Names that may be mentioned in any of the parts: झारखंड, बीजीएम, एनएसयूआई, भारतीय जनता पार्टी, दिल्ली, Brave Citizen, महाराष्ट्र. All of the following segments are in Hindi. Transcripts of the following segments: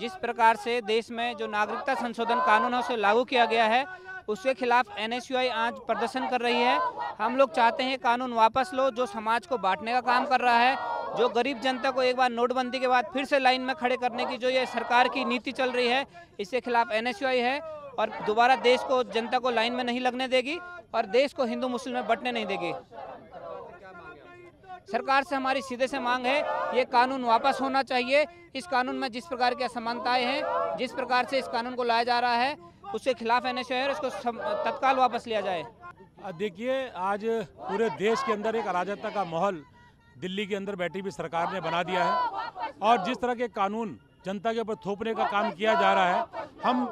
जिस प्रकार से देश में जो नागरिकता संशोधन कानून है उसे लागू किया गया है, उसके खिलाफ एनएसयूआई आज प्रदर्शन कर रही है। हम लोग चाहते हैं कानून वापस लो जो समाज को बांटने का काम कर रहा है, जो गरीब जनता को एक बार नोटबंदी के बाद फिर से लाइन में खड़े करने की जो ये सरकार की नीति चल रही है, इसके खिलाफ एनएसयूआई है और दोबारा देश को, जनता को लाइन में नहीं लगने देगी और देश को हिंदू मुस्लिम में बंटने नहीं देगी। सरकार से हमारी सीधे से मांग है ये कानून वापस होना चाहिए। इस कानून में जिस प्रकार की असमानताएं हैं, जिस प्रकार से इस कानून को लाया जा रहा है, उसके खिलाफ एनएसयूआई है और इसको तत्काल वापस लिया जाए। देखिए, आज पूरे देश के अंदर एक अराजकता का माहौल दिल्ली के अंदर बैठी हुई सरकार ने बना दिया है और जिस तरह के कानून जनता के ऊपर थोपने का काम किया जा रहा है, हम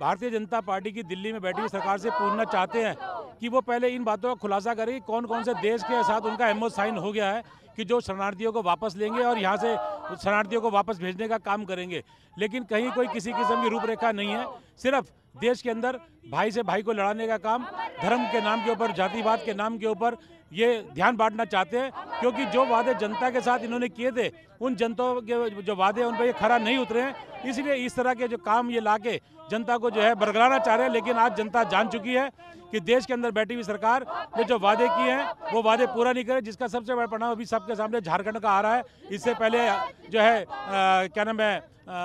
भारतीय जनता पार्टी की दिल्ली में बैठी हुई सरकार से पूछना चाहते हैं कि वो पहले इन बातों का खुलासा करे कि कौन कौन से देश के साथ उनका एमओ साइन हो गया है कि जो शरणार्थियों को वापस लेंगे और यहाँ से शरणार्थियों को वापस भेजने का काम करेंगे। लेकिन कहीं कोई किसी किस्म की रूपरेखा नहीं है, सिर्फ देश के अंदर भाई से भाई को लड़ाने का काम, धर्म के नाम के ऊपर, जातिवाद के नाम के ऊपर ये ध्यान बांटना चाहते हैं, क्योंकि जो वादे जनता के साथ इन्होंने किए थे उन जनता के जो वादे उन पर ये खरा नहीं उतरे हैं, इसलिए इस तरह के जो काम ये लाके जनता को जो है बरगलाना चाह रहे हैं। लेकिन आज जनता जान चुकी है कि देश के अंदर बैठी हुई सरकार ने जो वादे किए हैं वो वादे पूरा नहीं करे, जिसका सबसे बड़ा परिणाम अभी सबके सामने झारखंड का आ रहा है। इससे पहले जो है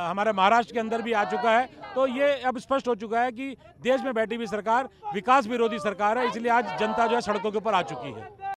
हमारे महाराष्ट्र के अंदर भी आ चुका है। तो ये अब स्पष्ट हो चुका है कि देश में बैठी हुई सरकार विकास विरोधी सरकार है, इसलिए आज जनता जो है सड़कों के ऊपर आ चुकी है।